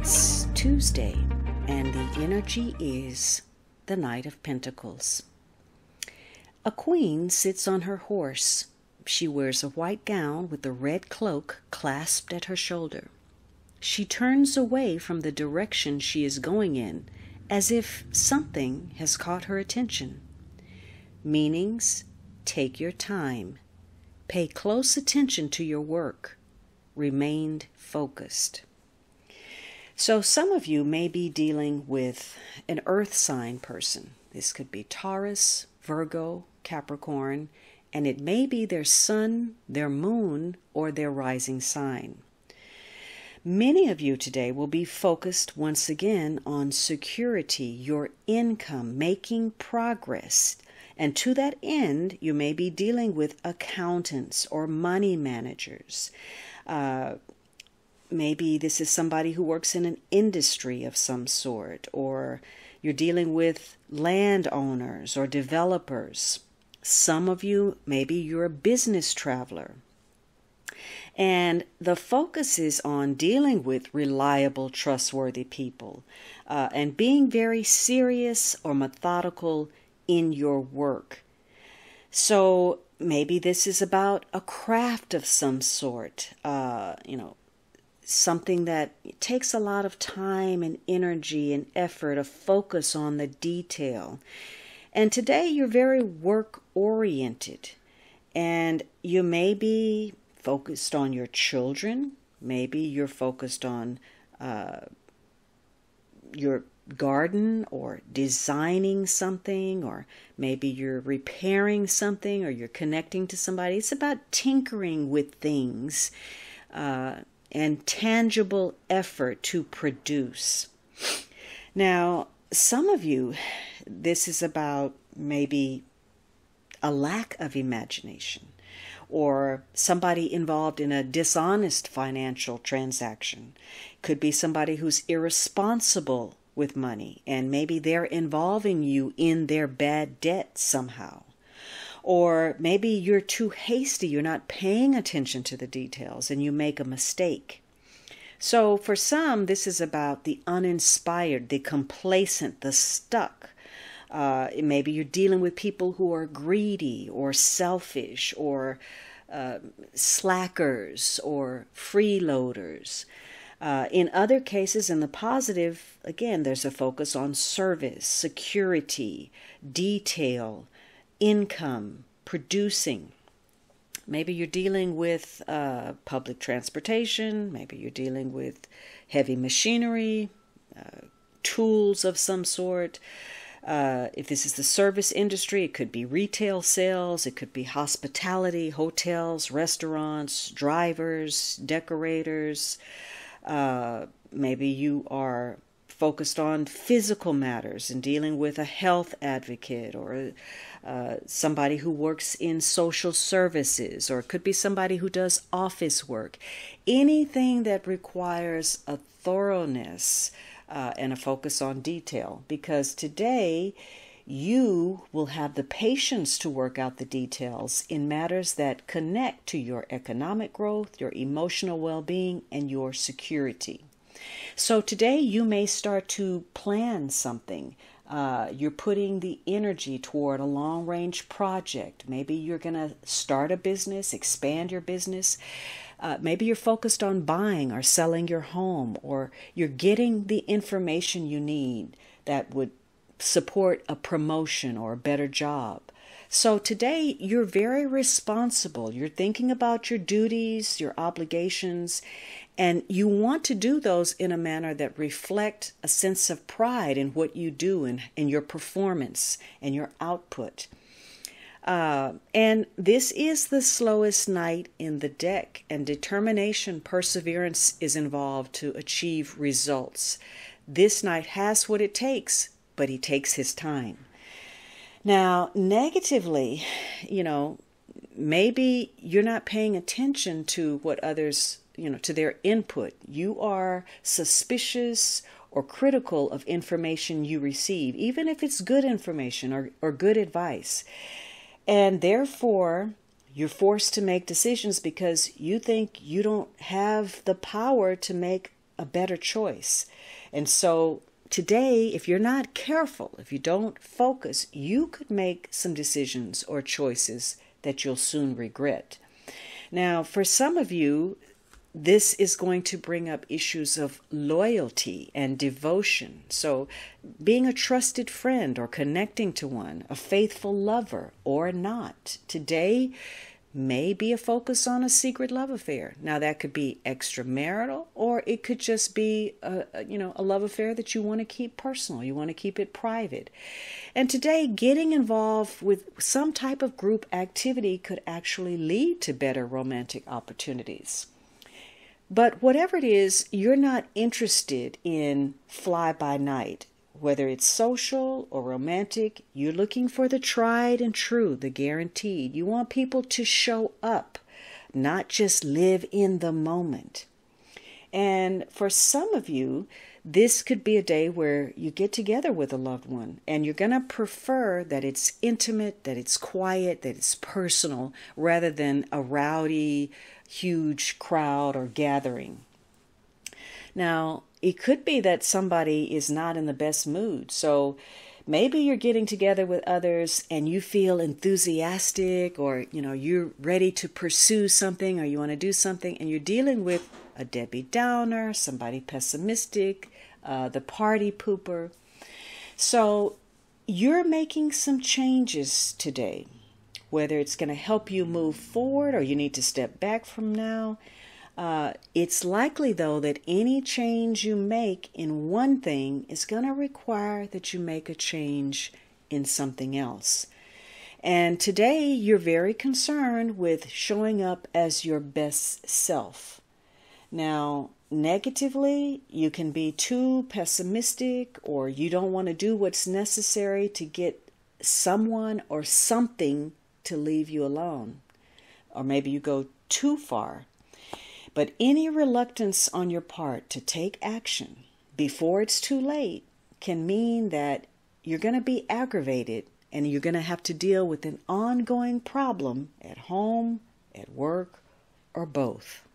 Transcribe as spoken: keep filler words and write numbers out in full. It's Tuesday, and the energy is the Knight of Pentacles. A queen sits on her horse. She wears a white gown with a red cloak clasped at her shoulder. She turns away from the direction she is going in, as if something has caught her attention. Meanings, take your time. Pay close attention to your work. Remain focused. So some of you may be dealing with an earth sign person. This could be Taurus, Virgo, Capricorn, and it may be their sun, their moon, or their rising sign. Many of you today will be focused once again on security, your income, making progress. And to that end, you may be dealing with accountants or money managers. Uh, Maybe this is somebody who works in an industry of some sort, or you're dealing with landowners or developers. Some of you, maybe you're a business traveler. And the focus is on dealing with reliable, trustworthy people, uh, and being very serious or methodical in your work. So maybe this is about a craft of some sort, uh, you know, something that takes a lot of time and energy and effort, a focus on the detail. And today you're very work-oriented, and you may be focused on your children. Maybe you're focused on uh, your garden or designing something, or maybe you're repairing something, or you're connecting to somebody. It's about tinkering with things, uh, and tangible effort to produce. Now, some of you, this is about maybe a lack of imagination, or somebody involved in a dishonest financial transaction. Could be somebody who's irresponsible with money, and maybe they're involving you in their bad debt somehow. Or maybe you're too hasty, you're not paying attention to the details, and you make a mistake. So for some, this is about the uninspired, the complacent, the stuck. Uh, maybe you're dealing with people who are greedy or selfish or uh, slackers or freeloaders. Uh, in other cases, in the positive, again, there's a focus on service, security, detail, income, producing. Maybe you're dealing with uh, public transportation. Maybe you're dealing with heavy machinery, uh, tools of some sort. Uh, if this is the service industry, it could be retail sales. It could be hospitality, hotels, restaurants, drivers, decorators. Uh, maybe you are focused on physical matters and dealing with a health advocate, or uh, somebody who works in social services, or it could be somebody who does office work. Anything that requires a thoroughness uh, and a focus on detail, because today you will have the patience to work out the details in matters that connect to your economic growth, your emotional well-being, and your security. So today you may start to plan something. Uh, you're putting the energy toward a long-range project. Maybe you're going to start a business, expand your business. Uh, maybe you're focused on buying or selling your home, or you're getting the information you need that would support a promotion or a better job. So today, you're very responsible. You're thinking about your duties, your obligations, and you want to do those in a manner that reflect a sense of pride in what you do and, and your performance and your output. Uh, and this is the slowest night in the deck, and determination, perseverance is involved to achieve results. This night has what it takes, but he takes his time. Now, negatively, you know, maybe you're not paying attention to what others, you know, to their input. You are suspicious or critical of information you receive, even if it's good information or, or good advice. And therefore, you're forced to make decisions because you think you don't have the power to make a better choice. And so today, if you're not careful, if you don't focus, you could make some decisions or choices that you'll soon regret. Now, for some of you, this is going to bring up issues of loyalty and devotion. So being a trusted friend or connecting to one, a faithful lover or not. Today may be a focus on a secret love affair. Now that could be extramarital, or it could just be a, you know, a love affair that you want to keep personal. You want to keep it private. And today getting involved with some type of group activity could actually lead to better romantic opportunities. But whatever it is, you're not interested in fly-by-night, whether it's social or romantic. You're looking for the tried and true, the guaranteed. You want people to show up, not just live in the moment. And for some of you, this could be a day where you get together with a loved one, and you're going to prefer that it's intimate, that it's quiet, that it's personal, rather than a rowdy, huge crowd or gathering. Now, it could be that somebody is not in the best mood. So maybe you're getting together with others and you feel enthusiastic, or, you know, you're ready to pursue something, or you want to do something, and you're dealing with a Debbie Downer, somebody pessimistic, uh, the party pooper. So you're making some changes today, whether it's going to help you move forward or you need to step back from now. Uh, it's likely, though, that any change you make in one thing is going to require that you make a change in something else. And today you're very concerned with showing up as your best self. Now, negatively, you can be too pessimistic, or you don't want to do what's necessary to get someone or something to leave you alone, or maybe you go too far. But any reluctance on your part to take action before it's too late can mean that you're going to be aggravated, and you're going to have to deal with an ongoing problem at home, at work, or both.